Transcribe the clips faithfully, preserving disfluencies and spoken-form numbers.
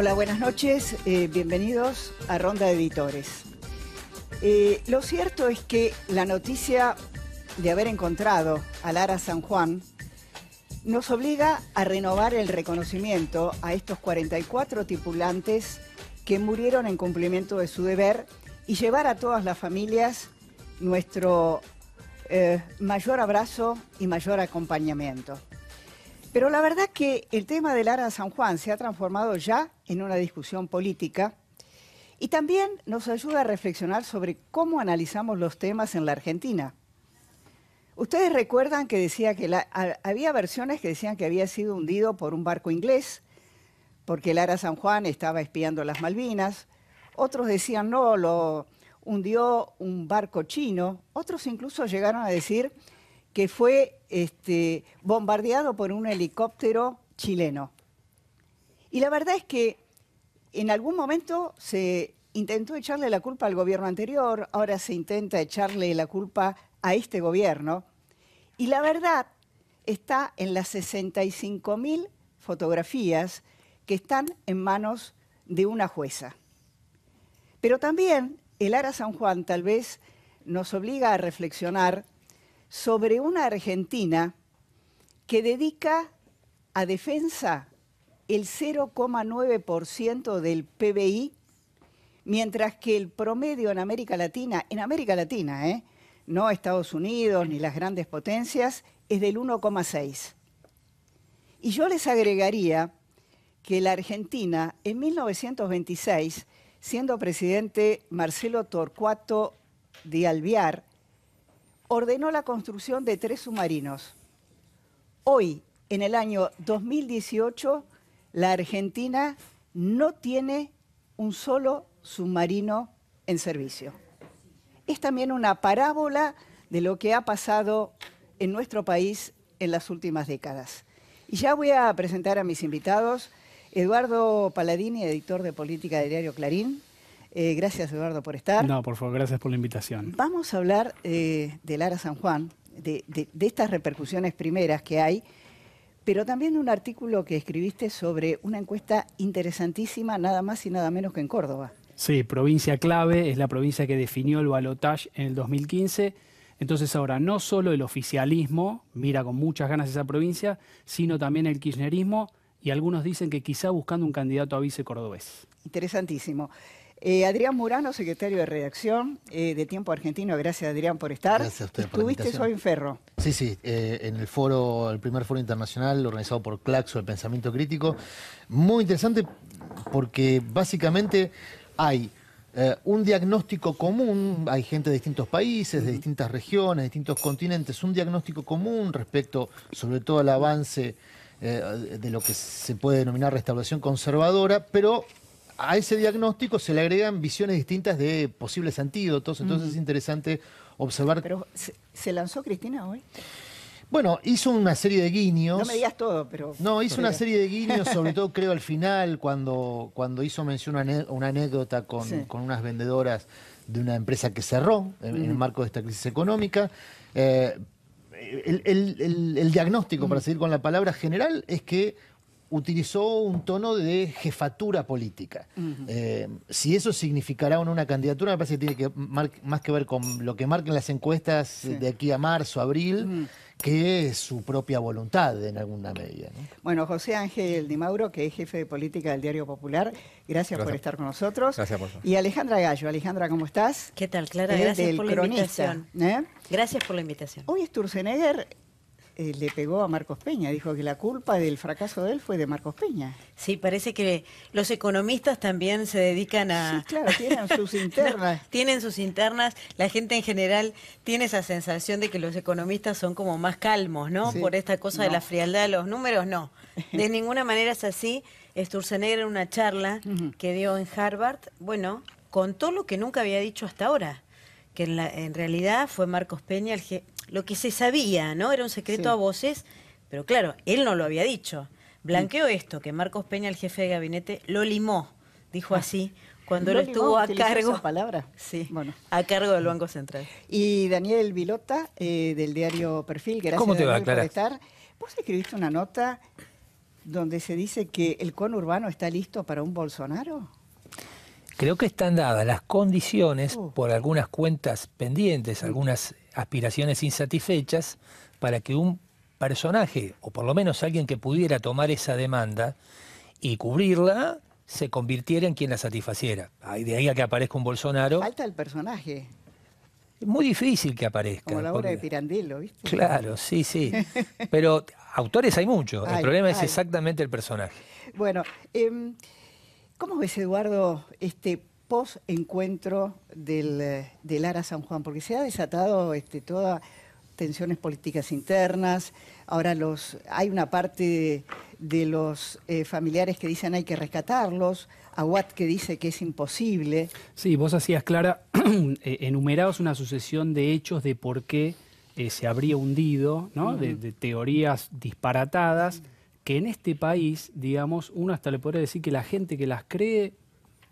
Hola, buenas noches. Eh, bienvenidos a Ronda de Editores. Eh, lo cierto es que la noticia de haber encontrado a ARA San Juan nos obliga a renovar el reconocimiento a estos cuarenta y cuatro tripulantes que murieron en cumplimiento de su deber y llevar a todas las familias nuestro eh, mayor abrazo y mayor acompañamiento. Pero la verdad que el tema del ARA San Juan se ha transformado ya en una discusión política y también nos ayuda a reflexionar sobre cómo analizamos los temas en la Argentina. Ustedes recuerdan que decía que la, a, había versiones que decían que había sido hundido por un barco inglés, porque el ARA San Juan estaba espiando las Malvinas. Otros decían no, lo hundió un barco chino. Otros incluso llegaron a decir que fue este, bombardeado por un helicóptero chileno. Y la verdad es que en algún momento se intentó echarle la culpa al gobierno anterior, ahora se intenta echarle la culpa a este gobierno. Y la verdad está en las sesenta y cinco mil fotografías que están en manos de una jueza. Pero también el ARA San Juan tal vez nos obliga a reflexionar sobre una Argentina que dedica a defensa el cero coma nueve por ciento del P B I, mientras que el promedio en América Latina, en América Latina, ¿eh? no Estados Unidos ni las grandes potencias, es del uno coma seis. Y yo les agregaría que la Argentina, en mil novecientos veintiséis, siendo presidente Marcelo Torcuato de Alvear, ordenó la construcción de tres submarinos. Hoy, en el año dos mil dieciocho, la Argentina no tiene un solo submarino en servicio. Es también una parábola de lo que ha pasado en nuestro país en las últimas décadas. Y ya voy a presentar a mis invitados. Eduardo Paladini, editor de política de Diario Clarín. Eh, gracias, Eduardo, por estar. No, por favor, gracias por la invitación. Vamos a hablar eh, del ARA San Juan, de, de, de estas repercusiones primeras que hay, pero también un artículo que escribiste sobre una encuesta interesantísima, nada más y nada menos que en Córdoba. Sí, provincia clave, es la provincia que definió el balotaje en el dos mil quince. Entonces ahora no solo el oficialismo mira con muchas ganas esa provincia, sino también el kirchnerismo y algunos dicen que quizá buscando un candidato a vice cordobés. Interesantísimo. Eh, Adrián Murano, secretario de redacción eh, de Tiempo Argentino. Gracias, Adrián, por estar. Gracias a usted por la invitación. Estuviste hoy en Ferro. Sí, sí, eh, en el foro, el primer foro internacional organizado por CLACSO, el pensamiento crítico. Muy interesante porque básicamente hay eh, un diagnóstico común, hay gente de distintos países, de distintas regiones, de distintos continentes, un diagnóstico común respecto sobre todo al avance eh, de lo que se puede denominar restauración conservadora, pero a ese diagnóstico se le agregan visiones distintas de posibles antídotos, entonces mm. es interesante observar. Pero, ¿se lanzó Cristina hoy? Bueno, hizo una serie de guiños. No me digas todo, pero... No, hizo una serie de guiños, sobre todo creo al final, cuando, cuando hizo mención a una anécdota con, sí. con unas vendedoras de una empresa que cerró en, mm. en el marco de esta crisis económica. Eh, el, el, el, el diagnóstico, mm. para seguir con la palabra general, es que utilizó un tono de jefatura política. Uh-huh. eh, si eso significará una candidatura, me parece que tiene que mar más que ver con lo que marquen las encuestas sí. de aquí a marzo, abril, uh-huh. que su propia voluntad en alguna medida, ¿no? Bueno, José Ángel Di Mauro, que es jefe de política del Diario Popular, gracias, gracias. por estar con nosotros. Gracias por eso. Y Alejandra Gallo. Alejandra, ¿cómo estás? ¿Qué tal, Clara? Eh, gracias por la cronista, invitación. ¿Eh? Gracias por la invitación. Hoy Sturzenegger Eh, le pegó a Marcos Peña, dijo que la culpa del fracaso de él fue de Marcos Peña. Sí, parece que los economistas también se dedican a... Sí, claro, tienen sus internas. No, tienen sus internas, la gente en general tiene esa sensación de que los economistas son como más calmos, ¿no? Sí. Por esta cosa no. de la frialdad de los números, no. De ninguna manera es así. Sturzenegger en una charla uh-huh. que dio en Harvard, bueno, contó lo que nunca había dicho hasta ahora, que en, la, en realidad fue Marcos Peña el que... Lo que se sabía, ¿no? Era un secreto sí. a voces, pero claro, él no lo había dicho. Blanqueó esto, que Marcos Peña, el jefe de gabinete, lo limó, dijo ah, así, cuando él estuvo a cargo... ¿Esa palabra? Sí, bueno. a cargo del Banco Central. Y Daniel Bilotta, eh, del diario Perfil, gracias, ¿Cómo te va, Clara? Por estar. Vos escribiste una nota donde se dice que el conurbano está listo para un Bolsonaro? Creo que están dadas las condiciones uh. por algunas cuentas pendientes, algunas aspiraciones insatisfechas, para que un personaje, o por lo menos alguien que pudiera tomar esa demanda y cubrirla, se convirtiera en quien la satisfaciera. De ahí a que aparezca un Bolsonaro... Falta el personaje. Es muy difícil que aparezca. Como la obra porque... de Pirandello, ¿viste? Claro, sí, sí. Pero autores hay muchos. El ay, problema ay. es exactamente el personaje. Bueno, eh, ¿cómo ves, Eduardo, este post-encuentro del, del A R A San Juan? Porque se ha desatado este, toda... tensiones políticas internas, ahora los hay una parte de, de los eh, familiares que dicen hay que rescatarlos, Aguad que dice que es imposible. Sí, vos hacías, Clara, enumerados una sucesión de hechos de por qué eh, se habría hundido, ¿no? Uh-huh. de, de teorías disparatadas, uh-huh. que en este país, digamos, uno hasta le podría decir que la gente que las cree,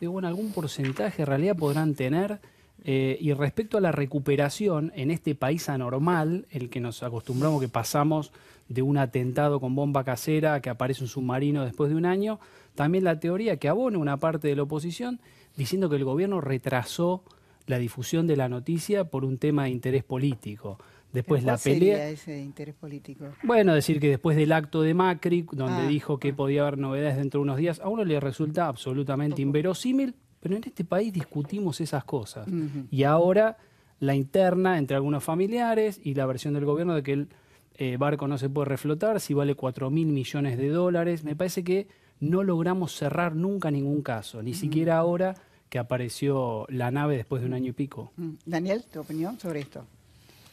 digo, bueno, algún porcentaje en realidad podrán tener... Eh, y respecto a la recuperación en este país anormal, el que nos acostumbramos, que pasamos de un atentado con bomba casera, que aparece un submarino después de un año, también la teoría que abona una parte de la oposición, diciendo que el gobierno retrasó la difusión de la noticia por un tema de interés político. Después la pelea. ¿Cuál sería ese interés político? Bueno, decir que después del acto de Macri, donde ah, dijo que ah. podía haber novedades dentro de unos días, a uno le resulta absolutamente inverosímil. Pero en este país discutimos esas cosas. Uh-huh. Y ahora la interna entre algunos familiares y la versión del gobierno de que el eh, barco no se puede reflotar, si vale cuatro mil millones de dólares. Me parece que no logramos cerrar nunca ningún caso, ni uh-huh. siquiera ahora que apareció la nave después de un año y pico. Uh-huh. Daniel, ¿tu opinión sobre esto?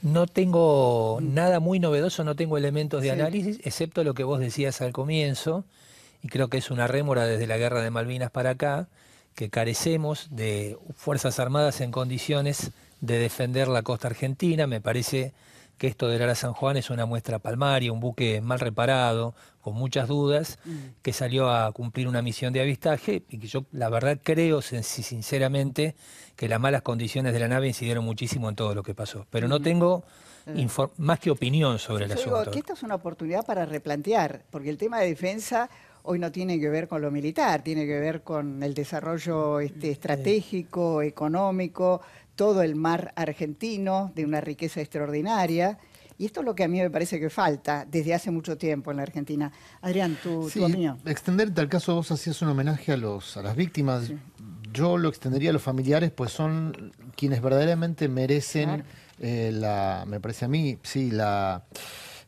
No tengo uh-huh. nada muy novedoso, no tengo elementos de sí. análisis, excepto lo que vos decías al comienzo, y creo que es una rémora desde la guerra de Malvinas para acá, que carecemos de Fuerzas Armadas en condiciones de defender la costa argentina. Me parece que esto del A R A San Juan es una muestra palmaria, un buque mal reparado, con muchas dudas, mm. que salió a cumplir una misión de avistaje y que yo la verdad creo sinceramente que las malas condiciones de la nave incidieron muchísimo en todo lo que pasó. Pero no mm. tengo mm. más que opinión sobre sí, el yo asunto. Digo que esta es una oportunidad para replantear, porque el tema de defensa... hoy no tiene que ver con lo militar, tiene que ver con el desarrollo este, estratégico, económico, todo el mar argentino de una riqueza extraordinaria. Y esto es lo que a mí me parece que falta desde hace mucho tiempo en la Argentina. Adrián, tu, sí, tu opinión. Extenderte al caso, vos hacías un homenaje a, los, a las víctimas. Sí. Yo lo extendería a los familiares, pues son quienes verdaderamente merecen, claro. eh, la, me parece a mí, sí, la,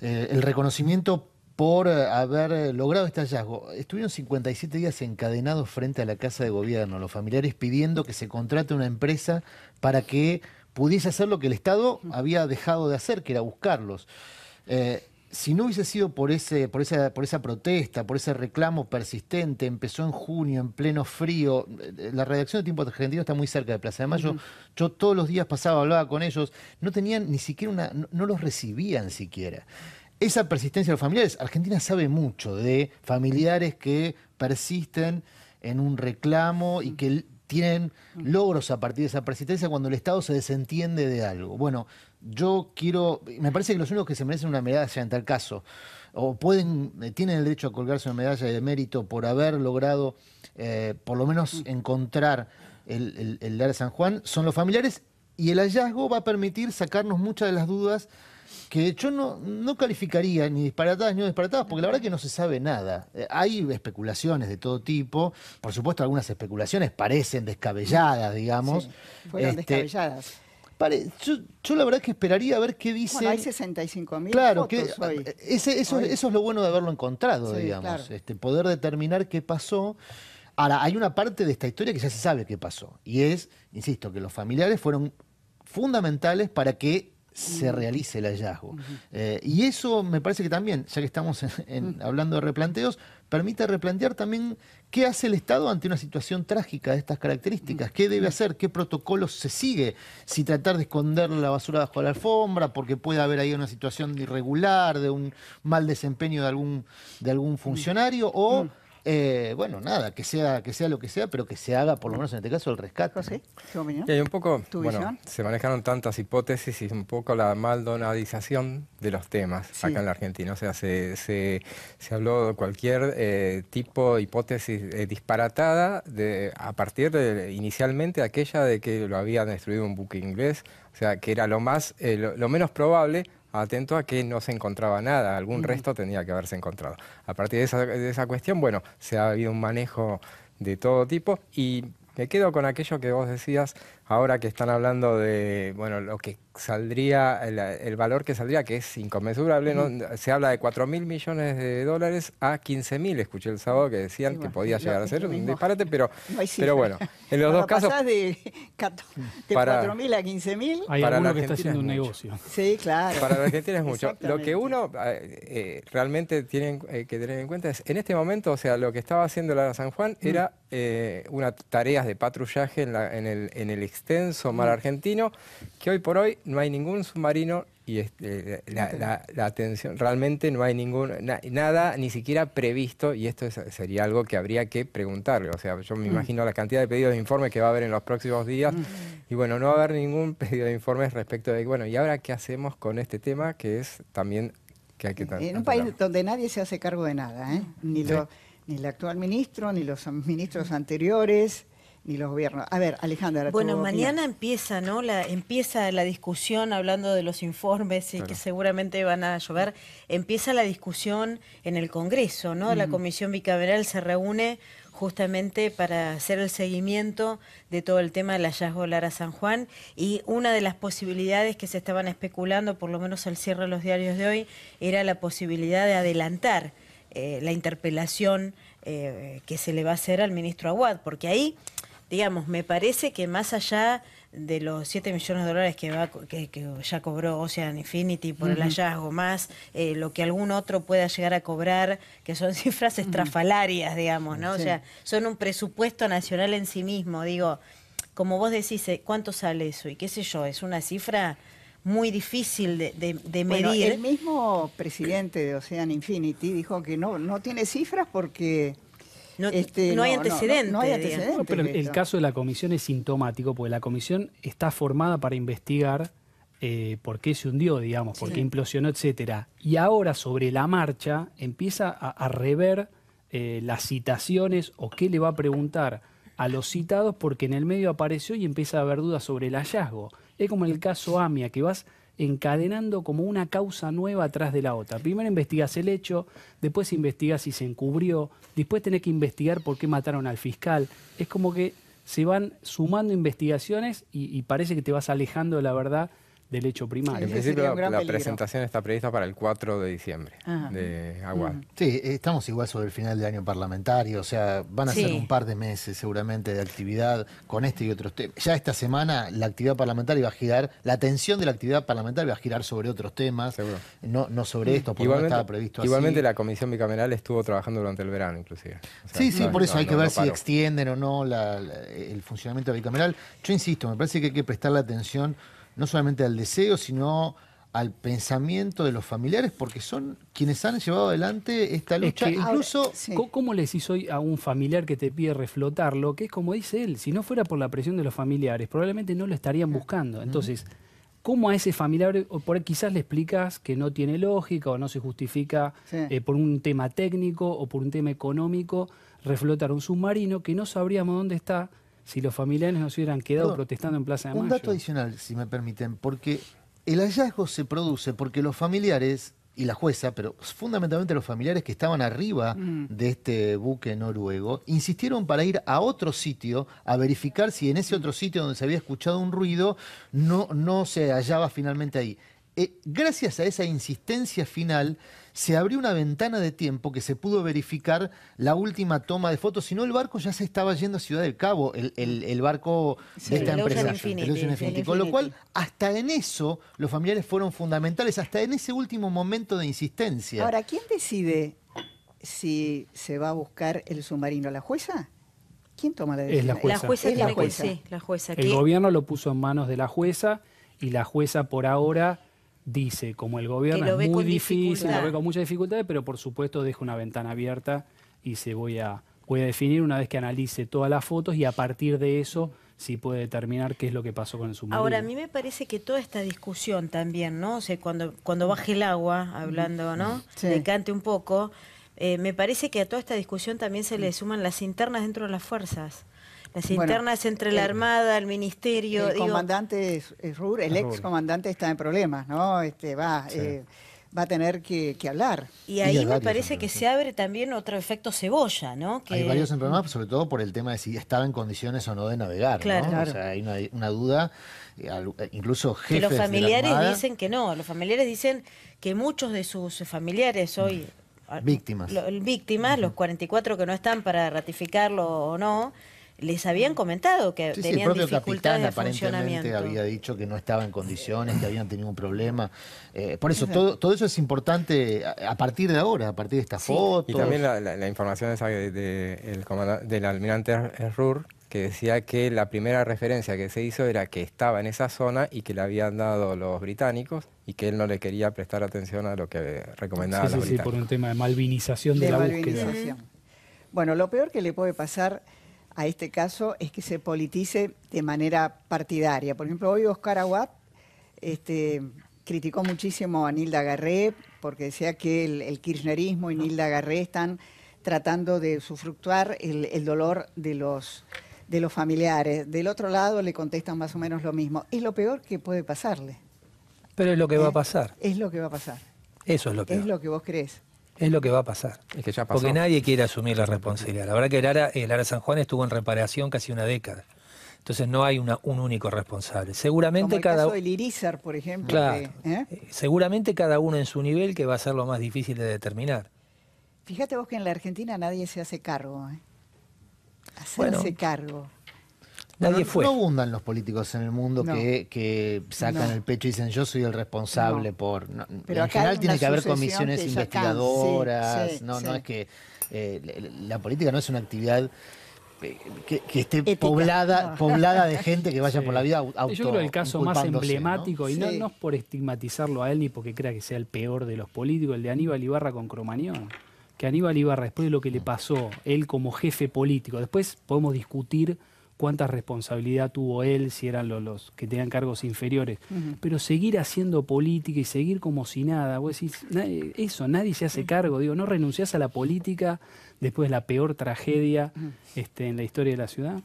eh, el reconocimiento por haber logrado este hallazgo. Estuvieron cincuenta y siete días encadenados frente a la Casa de Gobierno, los familiares pidiendo que se contrate una empresa para que pudiese hacer lo que el Estado había dejado de hacer, que era buscarlos. Eh, si no hubiese sido por, ese, por, esa, por esa protesta, por ese reclamo persistente, empezó en junio, en pleno frío, la redacción de Tiempo Argentino está muy cerca de Plaza de Mayo, uh-huh. yo todos los días pasaba, hablaba con ellos, no tenían ni siquiera una... no, no los recibían siquiera. Esa persistencia de los familiares, Argentina sabe mucho de familiares que persisten en un reclamo y que tienen logros a partir de esa persistencia cuando el Estado se desentiende de algo. Bueno, yo quiero... me parece que los únicos que se merecen una medalla en tal caso, o pueden tienen el derecho a colgarse una medalla de mérito por haber logrado eh, por lo menos encontrar el, el, el A R A San Juan, son los familiares, y el hallazgo va a permitir sacarnos muchas de las dudas que yo no, no calificaría ni disparatadas ni no disparatadas, porque la verdad que no se sabe nada. Hay especulaciones de todo tipo, por supuesto algunas especulaciones parecen descabelladas, digamos. Sí, fueron este, descabelladas. Pare, yo, yo la verdad que esperaría a ver qué dice... Bueno, hay sesenta y cinco mil claro, fotos que, hoy. Ese, eso, hoy. Eso es lo bueno de haberlo encontrado, sí, digamos. Claro. Este, poder determinar qué pasó. Ahora, hay una parte de esta historia que ya se sabe qué pasó, y es, insisto, que los familiares fueron fundamentales para que se realice el hallazgo. Uh-huh. eh, y eso me parece que también, ya que estamos en, en, hablando de replanteos, permite replantear también qué hace el Estado ante una situación trágica de estas características, qué debe hacer, qué protocolos se sigue, si tratar de esconder la basura bajo la alfombra, porque puede haber ahí una situación irregular, de un mal desempeño de algún, de algún funcionario, o... Uh-huh. Eh, bueno, nada, que sea, que sea lo que sea, pero que se haga, por lo menos en este caso, el rescate. José, ¿tu opinión? Y hay un poco, ¿Tu bueno, visión? Se manejaron tantas hipótesis y un poco la maldonadización de los temas sí. acá en la Argentina. O sea, se, se, se habló de cualquier eh, tipo de hipótesis eh, disparatada de, a partir de, inicialmente, aquella de que lo había destruido un buque inglés. O sea, que era lo, más, eh, lo, lo menos probable... Atento a que no se encontraba nada, algún resto tenía que haberse encontrado. A partir de esa, de esa cuestión, bueno, se ha habido un manejo de todo tipo y me quedo con aquello que vos decías ahora que están hablando de, bueno, lo que saldría, el, el valor que saldría, que es inconmensurable, ¿no? Se habla de cuatro mil millones de dólares a quince mil, escuché el sábado que decían sí, bueno, que podía llegar a ser un disparate, pero, no pero bueno, en los dos casos... de, de cuatro mil a quince mil... Hay alguno que está haciendo un negocio. Sí, claro. Para la Argentina es mucho. Lo que uno eh, realmente tiene eh, que tener en cuenta es, en este momento, o sea, lo que estaba haciendo la San Juan mm. era eh, unas tareas de patrullaje en, la, en, el, en el extenso mar argentino, que hoy por hoy no hay ningún submarino y este, la, la, la atención, realmente no hay ningún na, nada ni siquiera previsto y esto es, sería algo que habría que preguntarle. O sea, yo me imagino la cantidad de pedidos de informes que va a haber en los próximos días y bueno, no va a haber ningún pedido de informes respecto de, bueno, ¿y ahora qué hacemos con este tema que es también que hay que... En un país donde nadie se hace cargo de nada, ¿eh? Ni, lo, sí. ni el actual ministro, ni los ministros anteriores... Ni los gobiernos. A ver, Alejandra. Bueno, mañana opinión? empieza, ¿no? La, empieza la discusión, hablando de los informes y claro. que seguramente van a llover, empieza la discusión en el Congreso, ¿no? Mm. La Comisión Bicameral se reúne justamente para hacer el seguimiento de todo el tema del hallazgo de la ARA San Juan y una de las posibilidades que se estaban especulando, por lo menos al cierre de los diarios de hoy, era la posibilidad de adelantar eh, la interpelación eh, que se le va a hacer al ministro Aguad, porque ahí... Digamos, me parece que más allá de los siete millones de dólares que, va, que, que ya cobró Ocean Infinity por uh-huh. el hallazgo, más eh, lo que algún otro pueda llegar a cobrar, que son cifras uh-huh. estrafalarias, digamos, ¿no? Sí. O sea, son un presupuesto nacional en sí mismo. Digo, como vos decís, ¿cuánto sale eso? Y qué sé yo, es una cifra muy difícil de, de, de medir. Bueno, el mismo presidente de Ocean Infinity dijo que no, no tiene cifras porque... No, este, no, hay no, no, no hay antecedentes. Bueno, pero el caso de la comisión es sintomático, porque la comisión está formada para investigar eh, por qué se hundió, digamos, por qué sí. implosionó, etcétera. Y ahora, sobre la marcha, empieza a, a rever eh, las citaciones o qué le va a preguntar a los citados, porque en el medio apareció y empieza a haber dudas sobre el hallazgo. Es como el caso AMIA, que vas... encadenando como una causa nueva atrás de la otra. Primero investigás el hecho, después investigás si se encubrió, después tenés que investigar por qué mataron al fiscal. Es como que se van sumando investigaciones y, y parece que te vas alejando de la verdad del hecho primario. En principio la, la presentación está prevista para el cuatro de diciembre Ajá. de Aguad. Sí, estamos igual sobre el final del año parlamentario, o sea, van a sí. ser un par de meses seguramente de actividad con este y otros temas. Ya esta semana la actividad parlamentaria va a girar, la atención de la actividad parlamentaria va a girar sobre otros temas, Seguro. no no sobre esto, porque no estaba previsto así. Igualmente la Comisión Bicameral estuvo trabajando durante el verano, inclusive. O sea, sí, sí, no, por eso no, hay que no, ver no si extienden o no la, la, el funcionamiento bicameral. Yo insisto, me parece que hay que prestarle atención no solamente al deseo, sino al pensamiento de los familiares, porque son quienes han llevado adelante esta lucha. Es que incluso ahora, sí. ¿Cómo le decís hoy a un familiar que te pide reflotarlo? Que es como dice él, si no fuera por la presión de los familiares, probablemente no lo estarían buscando. Entonces, ¿cómo a ese familiar, o por ahí quizás le explicas que no tiene lógica o no se justifica sí. eh, por un tema técnico o por un tema económico, reflotar un submarino que no sabríamos dónde está, si los familiares no se hubieran quedado Perdón, protestando en Plaza de Mayo? Un dato adicional, si me permiten, porque el hallazgo se produce porque los familiares, y la jueza, pero fundamentalmente los familiares que estaban arriba mm. de este buque noruego, insistieron para ir a otro sitio a verificar si en ese otro sitio donde se había escuchado un ruido no, no se hallaba finalmente ahí. Eh, gracias a esa insistencia final, se abrió una ventana de tiempo que se pudo verificar la última toma de fotos, si no el barco ya se estaba yendo a Ciudad del Cabo, el, el, el barco sí, de esta el empresa, Ocean Infinity, el Ocean Infinity. El Con lo cual, hasta en eso, los familiares fueron fundamentales, hasta en ese último momento de insistencia. Ahora, ¿quién decide si se va a buscar el submarino? ¿La jueza? ¿Quién toma la decisión? Es la jueza. La jueza es la jueza. Que, sí, la jueza. El ¿Qué? gobierno lo puso en manos de la jueza, y la jueza por ahora... dice, como el gobierno es muy difícil, lo ve con muchas dificultades, pero por supuesto deja una ventana abierta y se voy a, voy a definir una vez que analice todas las fotos y a partir de eso sí puede determinar qué es lo que pasó con el submarino. Ahora, a mí me parece que toda esta discusión también, ¿no? O sea, cuando, cuando baje el agua, hablando, ¿no? Sí. Decante un poco. Eh, me parece que a toda esta discusión también se le suman las internas dentro de las fuerzas. Las internas bueno, entre la Armada, el Ministerio... El digo... comandante es, es Rour, el ex comandante está en problemas, ¿no? Este, va, sí. eh, va a tener que, que hablar. Y ahí y me parece que se abre también otro efecto cebolla, ¿no? Que... Hay varios en problemas, sobre todo por el tema de si estaba en condiciones o no de navegar, claro, ¿no? Claro. O sea, hay una, una duda, incluso jefes de la Armada... Que los familiares dicen que no, los familiares dicen que muchos de sus familiares hoy... Víctimas. Lo, víctimas, uh-huh. los cuarenta y cuatro que no están para ratificarlo o no... Les habían comentado que sí, tenían sí, dificultades de funcionamiento. El propio capitán aparentemente había dicho que no estaba en condiciones, que habían tenido un problema. Eh, por eso, todo, todo eso es importante a, a partir de ahora, a partir de estas sí. fotos. Y también la, la, la información esa de, de, el comandante, del almirante Rour, que decía que la primera referencia que se hizo era que estaba en esa zona y que le habían dado los británicos y que él no le quería prestar atención a lo que recomendaban sí, los sí, británicos. Sí, por un tema de malvinización de, de la malvinización. búsqueda. Bueno, lo peor que le puede pasar... a este caso es que se politice de manera partidaria. Por ejemplo, hoy Oscar Aguad este, criticó muchísimo a Nilda Garré porque decía que el, el kirchnerismo y Nilda Garré están tratando de sufructuar el, el dolor de los, de los familiares. Del otro lado le contestan más o menos lo mismo. Es lo peor que puede pasarle. Pero es lo que ¿Eh? va a pasar. Es lo que va a pasar. Eso es lo que Es va. lo que vos crees. Es lo que va a pasar, es que ya pasó. Porque nadie quiere asumir la responsabilidad. La verdad que el ARA, el ARA San Juan estuvo en reparación casi una década. Entonces no hay una, un único responsable. Seguramente Como el cada... caso del Irizar, por ejemplo. Claro, que, ¿eh? Seguramente cada uno en su nivel, que va a ser lo más difícil de determinar. Fíjate vos que en la Argentina nadie se hace cargo. ¿eh? Hacerse bueno, cargo. Nadie fue. No abundan los políticos en el mundo no. que, que sacan no. el pecho y dicen yo soy el responsable no. por... No, Pero en general tiene que haber comisiones que investigadoras. Sí, sí, no, sí. no es que eh, la política no es una actividad que, que esté Ética. poblada no. poblada de gente que vaya sí. por la vida auto. Yo creo el caso más emblemático, ¿no? y sí. no, no es por estigmatizarlo a él ni porque crea que sea el peor de los políticos, el de Aníbal Ibarra con Cromañón. Que Aníbal Ibarra, después de lo que le pasó, él como jefe político, después podemos discutir cuánta responsabilidad tuvo él, si eran los, los que tenían cargos inferiores. Uh-huh. Pero seguir haciendo política y seguir como si nada, vos decís, nadie, eso, nadie se hace cargo. Digo, ¿no renunciás a la política después de la peor tragedia uh-huh. este, en la historia de la ciudad?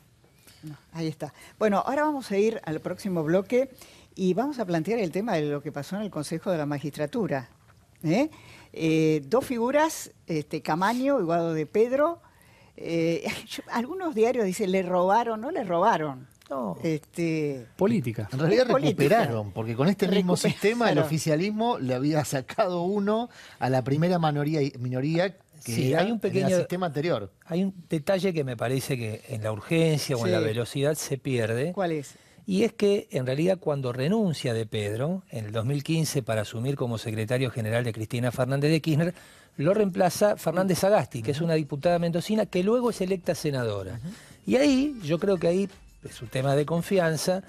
No, ahí está. Bueno, ahora vamos a ir al próximo bloque y vamos a plantear el tema de lo que pasó en el Consejo de la Magistratura. ¿Eh? Eh, dos figuras, este, Camaño y Guido de Pedro... Eh, yo, algunos diarios dicen, le robaron, no le robaron. No. Este, política. En realidad recuperaron, política. porque con este mismo Recuper sistema claro. el oficialismo le había sacado uno a la primera minoría, minoría que sí, era hay un pequeño, en el sistema anterior. Hay un detalle que me parece que en la urgencia o sí. en la velocidad se pierde. ¿Cuál es? Y es que en realidad cuando renuncia de Pedro, en el dos mil quince para asumir como secretario general de Cristina Fernández de Kirchner, lo reemplaza Fernández Agasti, que es una diputada mendocina que luego es electa senadora. Y ahí, yo creo que ahí, es un tema de confianza,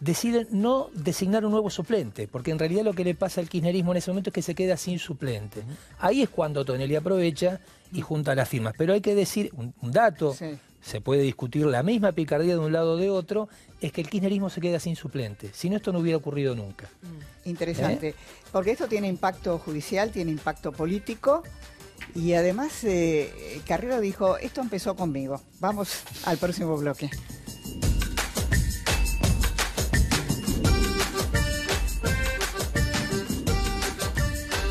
deciden no designar un nuevo suplente, porque en realidad lo que le pasa al kirchnerismo en ese momento es que se queda sin suplente. Ahí es cuando Tonelli aprovecha y junta las firmas. Pero hay que decir un, un dato... Sí. Se puede discutir la misma picardía de un lado o de otro, es que el kirchnerismo se queda sin suplente. Si no, esto no hubiera ocurrido nunca. Interesante, ¿Eh? porque esto tiene impacto judicial, tiene impacto político, y además eh, Carrió dijo, esto empezó conmigo. Vamos al próximo bloque.